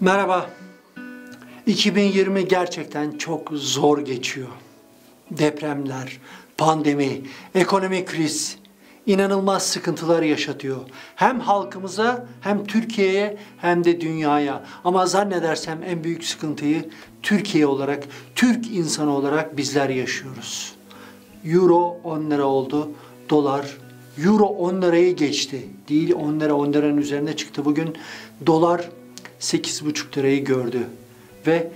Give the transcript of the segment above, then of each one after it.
Merhaba. 2020 gerçekten çok zor geçiyor. Depremler, pandemi, ekonomik kriz inanılmaz sıkıntılar yaşatıyor. Hem halkımıza, hem Türkiye'ye, hem de dünyaya. Ama zannedersem en büyük sıkıntıyı Türkiye olarak, Türk insanı olarak bizler yaşıyoruz. Euro 10 lira oldu, dolar Euro 10 lirayı geçti. Değil 10 lira, 10 liranın üzerine çıktı. Bugün dolar 8,5 lirayı gördü. Ve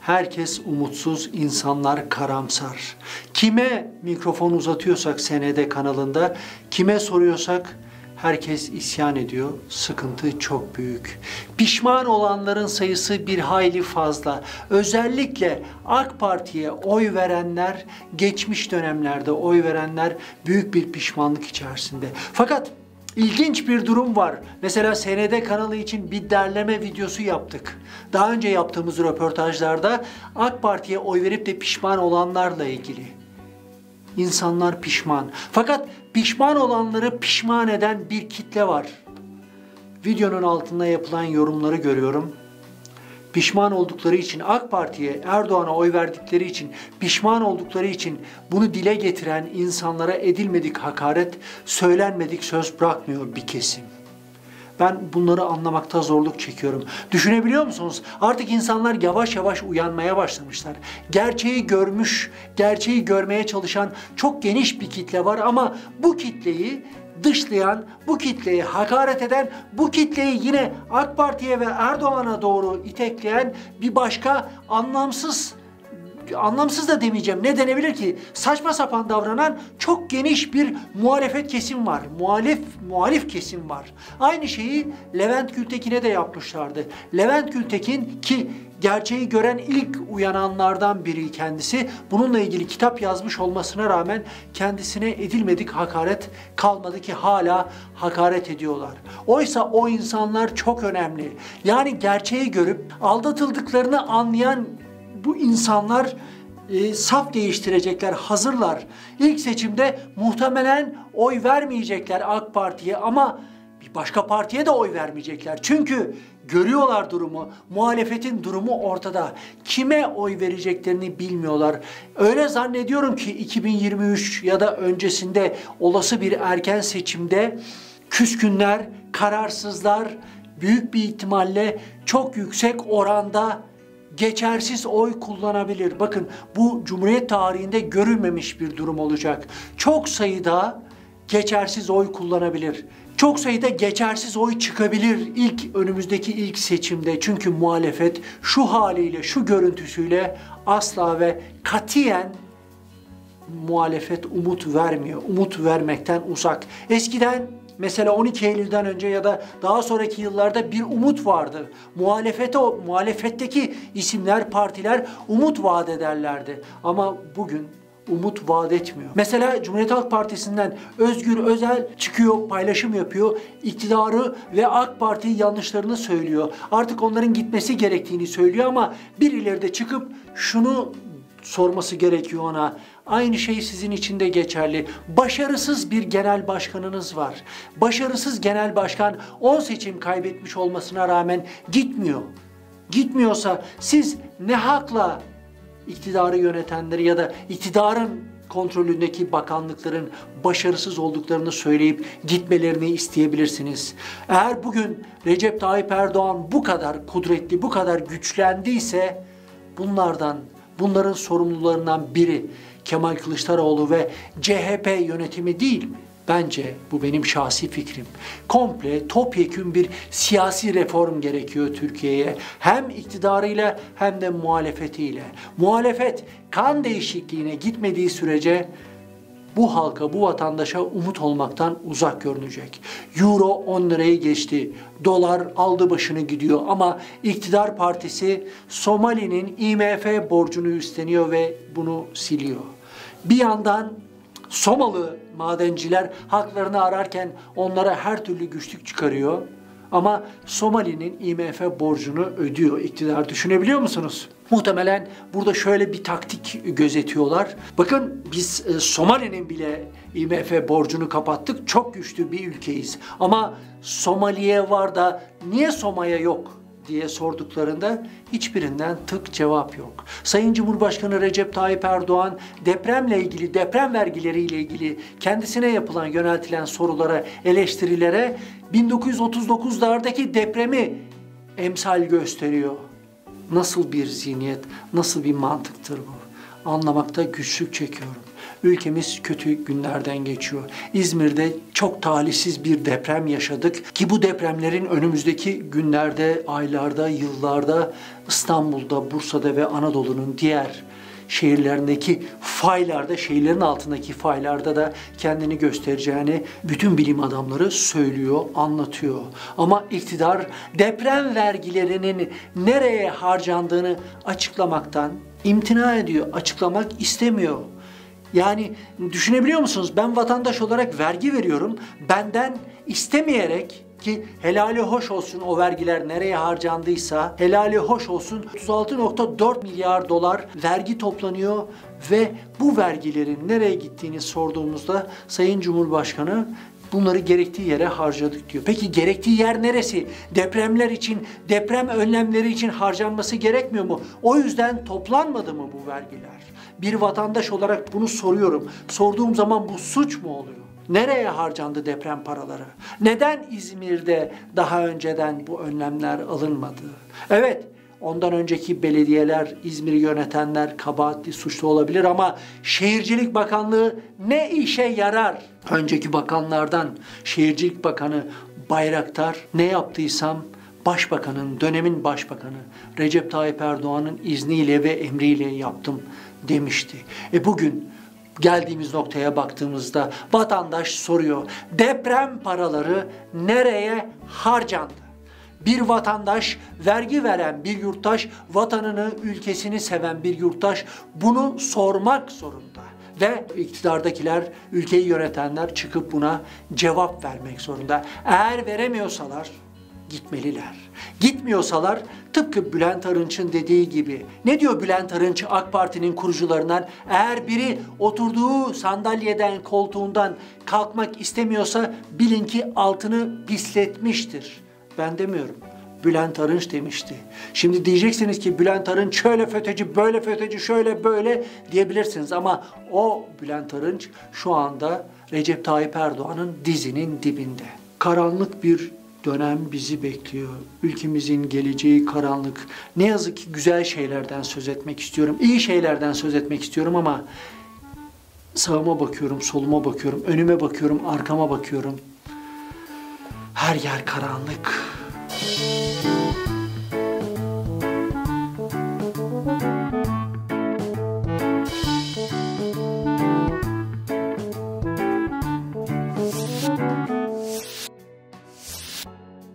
herkes umutsuz, insanlar karamsar. Kime mikrofon uzatıyorsak SND kanalında, kime soruyorsak herkes isyan ediyor. Sıkıntı çok büyük. Pişman olanların sayısı bir hayli fazla. Özellikle AK Parti'ye oy verenler, geçmiş dönemlerde oy verenler büyük bir pişmanlık içerisinde. Fakat İlginç bir durum var. Mesela SND kanalı için bir derleme videosu yaptık. Daha önce yaptığımız röportajlarda AK Parti'ye oy verip de pişman olanlarla ilgili. İnsanlar pişman. Fakat pişman olanları pişman eden bir kitle var. Videonun altında yapılan yorumları görüyorum. Pişman oldukları için, AK Parti'ye, Erdoğan'a oy verdikleri için, pişman oldukları için bunu dile getiren insanlara edilmedik hakaret, söylenmedik söz bırakmıyor bir kesim. Ben bunları anlamakta zorluk çekiyorum. Düşünebiliyor musunuz? Artık insanlar yavaş yavaş uyanmaya başlamışlar. Gerçeği görmüş, gerçeği görmeye çalışan çok geniş bir kitle var ama bu kitleyi dışlayan, bu kitleyi hakaret eden, bu kitleyi yine AK Parti'ye ve Erdoğan'a doğru itekleyen bir başka anlamsız da demeyeceğim, ne denebilir ki? Saçma sapan davranan çok geniş bir muhalefet kesim var. Muhalif kesim var. Aynı şeyi Levent Gültekin'e de yapmışlardı. Levent Gültekin ki gerçeği gören ilk uyananlardan biri kendisi. Bununla ilgili kitap yazmış olmasına rağmen kendisine edilmedik hakaret kalmadı ki hala hakaret ediyorlar. Oysa o insanlar çok önemli. Yani gerçeği görüp aldatıldıklarını anlayan bu insanlar saf değiştirecekler, hazırlar. İlk seçimde muhtemelen oy vermeyecekler AK Parti'ye ama bir başka partiye de oy vermeyecekler. Çünkü görüyorlar durumu, muhalefetin durumu ortada. Kime oy vereceklerini bilmiyorlar. Öyle zannediyorum ki 2023 ya da öncesinde olası bir erken seçimde küskünler, kararsızlar büyük bir ihtimalle çok yüksek oranda geçersiz oy kullanabilir. Bakın bu Cumhuriyet tarihinde görülmemiş bir durum olacak. Çok sayıda geçersiz oy kullanabilir. Çok sayıda geçersiz oy çıkabilir önümüzdeki ilk seçimde. Çünkü muhalefet şu haliyle, şu görüntüsüyle asla ve katiyen muhalefet umut vermiyor. Umut vermekten uzak. Eskiden mesela 12 Eylül'den önce ya da daha sonraki yıllarda bir umut vardı. Muhalefetteki isimler, partiler umut vaat ederlerdi. Ama bugün umut vaat etmiyor. Mesela Cumhuriyet Halk Partisi'nden Özgür Özel çıkıyor, paylaşım yapıyor. İktidarı ve AK Parti'yi yanlışlarını söylüyor. Artık onların gitmesi gerektiğini söylüyor ama birileri de çıkıp şunu sorması gerekiyor ona. Aynı şey sizin için de geçerli. Başarısız bir genel başkanınız var. Başarısız genel başkan 10 seçim kaybetmiş olmasına rağmen gitmiyor. Gitmiyorsa siz ne hakla iktidarı yönetenleri ya da iktidarın kontrolündeki bakanlıkların başarısız olduklarını söyleyip gitmelerini isteyebilirsiniz. Eğer bugün Recep Tayyip Erdoğan bu kadar kudretli, bu kadar güçlendiyse bunların sorumlularından biri Kemal Kılıçdaroğlu ve CHP yönetimi değil mi? Bence, bu benim şahsi fikrim, komple topyekün bir siyasi reform gerekiyor Türkiye'ye. Hem iktidarıyla hem de muhalefetiyle. Muhalefet kan değişikliğine gitmediği sürece bu halka, bu vatandaşa umut olmaktan uzak görünecek. Euro 10 lirayı geçti. Dolar aldı başını gidiyor ama iktidar partisi Somali'nin IMF borcunu üstleniyor ve bunu siliyor. Bir yandan Somalı madenciler haklarını ararken onlara her türlü güçlük çıkarıyor. Ama Somali'nin IMF borcunu ödüyor iktidar. Düşünebiliyor musunuz? Muhtemelen burada şöyle bir taktik gözetiyorlar. Bakın biz Somali'nin bile IMF borcunu kapattık. Çok güçlü bir ülkeyiz. Ama Somali'ye var da niye Soma'ya yok? diye sorduklarında hiçbirinden tık cevap yok. Sayın Cumhurbaşkanı Recep Tayyip Erdoğan depremle ilgili, deprem vergileriyle ilgili kendisine yapılan, yöneltilen sorulara, eleştirilere 1939'lardaki depremi emsal gösteriyor. Nasıl bir zihniyet, nasıl bir mantıktır bu? Anlamakta güçlük çekiyorum. Ülkemiz kötü günlerden geçiyor. İzmir'de çok talihsiz bir deprem yaşadık ki bu depremlerin önümüzdeki günlerde, aylarda, yıllarda İstanbul'da, Bursa'da ve Anadolu'nun diğer şehirlerindeki faylarda, şehirlerin altındaki faylarda da kendini göstereceğini bütün bilim adamları söylüyor, anlatıyor. Ama iktidar deprem vergilerinin nereye harcandığını açıklamaktan imtina ediyor, açıklamak istemiyor. Yani düşünebiliyor musunuz? Ben vatandaş olarak vergi veriyorum. Benden istemeyerek ki helali hoş olsun o vergiler nereye harcandıysa, helali hoş olsun 36,4 milyar dolar vergi toplanıyor ve bu vergilerin nereye gittiğini sorduğumuzda Sayın Cumhurbaşkanı bunları gerektiği yere harcadık diyor. Peki gerektiği yer neresi? Depremler için, deprem önlemleri için harcanması gerekmiyor mu? O yüzden toplanmadı mı bu vergiler? Bir vatandaş olarak bunu soruyorum. Sorduğum zaman bu suç mu oluyor? Nereye harcandı deprem paraları? Neden İzmir'de daha önceden bu önlemler alınmadı? Evet, ondan önceki belediyeler, İzmir'i yönetenler kabahatli, suçlu olabilir ama Şehircilik Bakanlığı ne işe yarar? Önceki bakanlardan Şehircilik Bakanı Bayraktar ne yaptıysam Başbakanın, dönemin Başbakanı Recep Tayyip Erdoğan'ın izniyle ve emriyle yaptım demişti. Bugün geldiğimiz noktaya baktığımızda vatandaş soruyor, deprem paraları nereye harcandı? Bir vatandaş, vergi veren bir yurttaş, vatanını, ülkesini seven bir yurttaş bunu sormak zorunda. Ve iktidardakiler, ülkeyi yönetenler çıkıp buna cevap vermek zorunda. Eğer veremiyorsalar gitmeliler. Gitmiyorsalar tıpkı Bülent Arınç'ın dediği gibi. Ne diyor Bülent Arınç AK Parti'nin kurucularından? Eğer biri oturduğu sandalyeden, koltuğundan kalkmak istemiyorsa bilin ki altını pisletmiştir. Ben demiyorum. Bülent Arınç demişti. Şimdi diyeceksiniz ki Bülent Arınç şöyle FETÖ'cü, böyle FETÖ'cü, şöyle böyle diyebilirsiniz. Ama o Bülent Arınç şu anda Recep Tayyip Erdoğan'ın dizinin dibinde. Karanlık bir dönem bizi bekliyor. Ülkemizin geleceği karanlık. Ne yazık ki güzel şeylerden söz etmek istiyorum. İyi şeylerden söz etmek istiyorum ama sağıma bakıyorum, soluma bakıyorum, önüme bakıyorum, arkama bakıyorum. Her yer karanlık.